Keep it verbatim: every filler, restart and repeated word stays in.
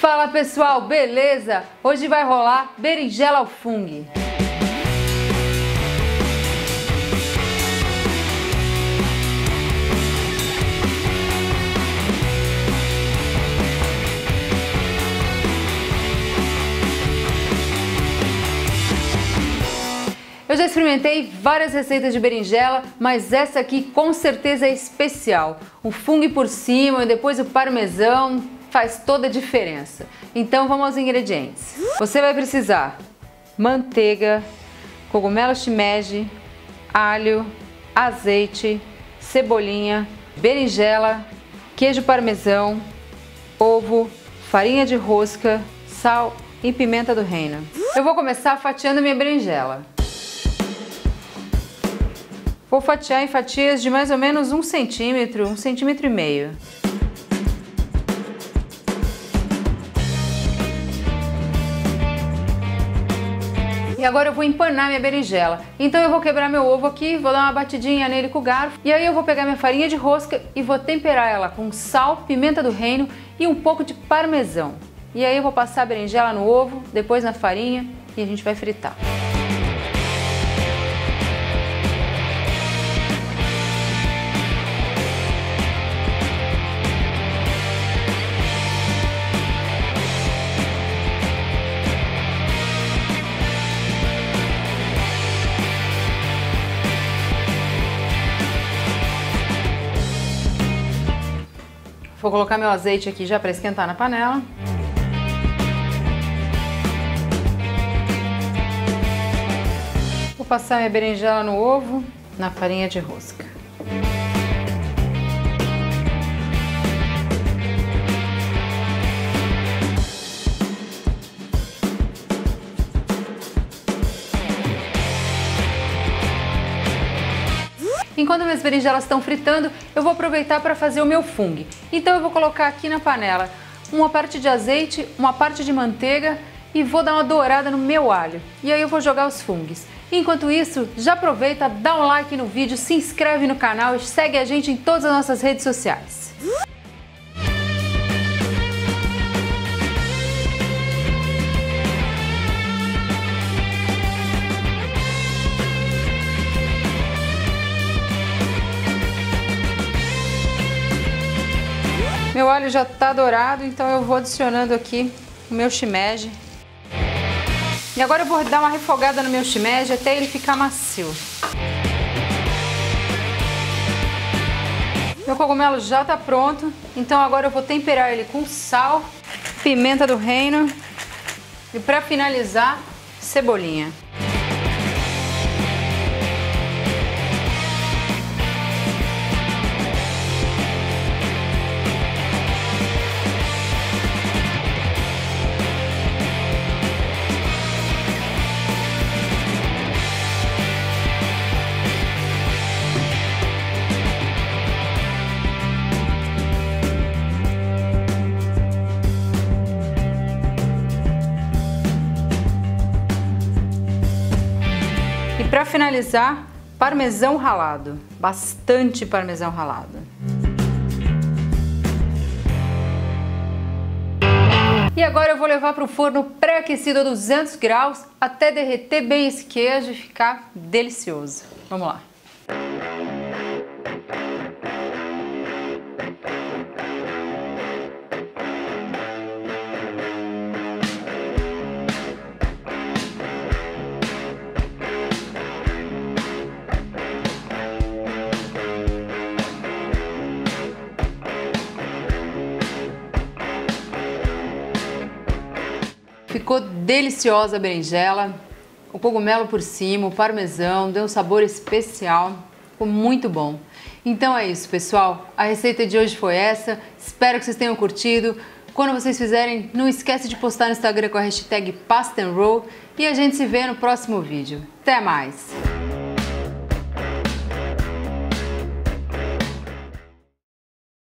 Fala pessoal, beleza? Hoje vai rolar berinjela ao funghi. Eu já experimentei várias receitas de berinjela, mas essa aqui com certeza é especial. O funghi por cima e depois o parmesão faz toda a diferença. Então vamos aos ingredientes. Você vai precisar manteiga, cogumelo shimeji, alho, azeite, cebolinha, berinjela, queijo parmesão, ovo, farinha de rosca, sal e pimenta do reino. Eu vou começar fatiando minha berinjela. Vou fatiar em fatias de mais ou menos um centímetro, um centímetro e meio. E agora eu vou empanar minha berinjela. Então eu vou quebrar meu ovo aqui, vou dar uma batidinha nele com o garfo. E aí eu vou pegar minha farinha de rosca e vou temperar ela com sal, pimenta do reino e um pouco de parmesão. E aí eu vou passar a berinjela no ovo, depois na farinha e a gente vai fritar. Vou colocar meu azeite aqui já para esquentar na panela. Vou passar minha berinjela no ovo, na farinha de rosca. Enquanto minhas berinjelas estão fritando, eu vou aproveitar para fazer o meu funghi. Então eu vou colocar aqui na panela uma parte de azeite, uma parte de manteiga e vou dar uma dourada no meu alho. E aí eu vou jogar os funghis. Enquanto isso, já aproveita, dá um like no vídeo, se inscreve no canal e segue a gente em todas as nossas redes sociais. Meu alho já está dourado, então eu vou adicionando aqui o meu shimeji. E agora eu vou dar uma refogada no meu shimeji até ele ficar macio. Meu cogumelo já está pronto, então agora eu vou temperar ele com sal, pimenta do reino e, para finalizar, cebolinha. E para finalizar, parmesão ralado, bastante parmesão ralado. E agora eu vou levar para o forno pré-aquecido a duzentos graus até derreter bem esse queijo e ficar delicioso. Vamos lá. Ficou deliciosa a berinjela, o cogumelo por cima, o parmesão, deu um sabor especial, ficou muito bom. Então é isso, pessoal, a receita de hoje foi essa, espero que vocês tenham curtido. Quando vocês fizerem, não esquece de postar no Instagram com a hashtag Pasta and Roll e a gente se vê no próximo vídeo. Até mais!